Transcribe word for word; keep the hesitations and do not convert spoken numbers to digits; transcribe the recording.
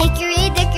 Hickory Dickory.